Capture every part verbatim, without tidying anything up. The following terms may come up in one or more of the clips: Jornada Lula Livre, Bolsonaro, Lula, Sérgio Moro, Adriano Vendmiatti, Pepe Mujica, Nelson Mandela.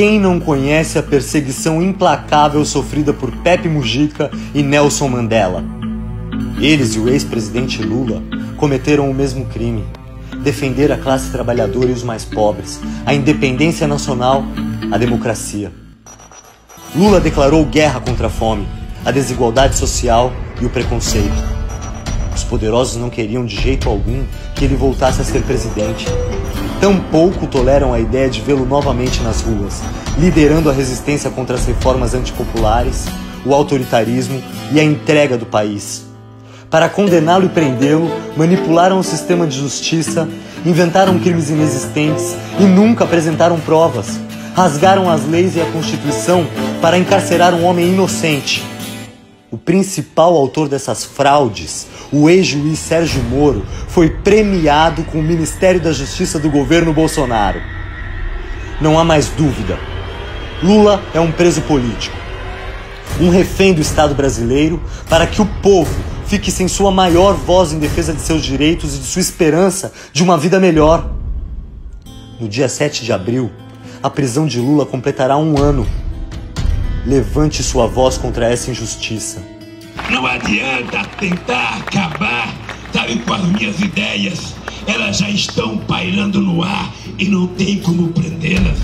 Quem não conhece a perseguição implacável sofrida por Pepe Mujica e Nelson Mandela? Eles e o ex-presidente Lula cometeram o mesmo crime: defender a classe trabalhadora e os mais pobres, a independência nacional, a democracia. Lula declarou guerra contra a fome, a desigualdade social e o preconceito. Os poderosos não queriam de jeito algum que ele voltasse a ser presidente. Tampouco toleram a ideia de vê-lo novamente nas ruas, liderando a resistência contra as reformas antipopulares, o autoritarismo e a entrega do país. Para condená-lo e prendê-lo, manipularam o sistema de justiça, inventaram crimes inexistentes e nunca apresentaram provas. Rasgaram as leis e a Constituição para encarcerar um homem inocente. O principal autor dessas fraudes, o ex-juiz Sérgio Moro, foi premiado com o Ministério da Justiça do governo Bolsonaro. Não há mais dúvida. Lula é um preso político, um refém do Estado brasileiro para que o povo fique sem sua maior voz em defesa de seus direitos e de sua esperança de uma vida melhor. No dia sete de abril, a prisão de Lula completará um ano. Levante sua voz contra essa injustiça. Não adianta tentar acabar, sabe, com as minhas ideias. Elas já estão pairando no ar e não tem como prendê-las.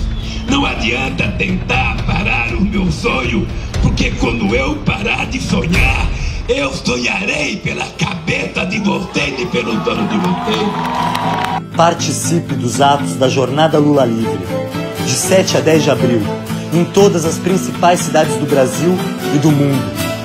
Não adianta tentar parar o meu sonho, porque quando eu parar de sonhar, eu sonharei pela cabeça de vocês e pelo dono de vocês. Participe dos atos da Jornada Lula Livre, de sete a dez de abril. Em todas as principais cidades do Brasil e do mundo.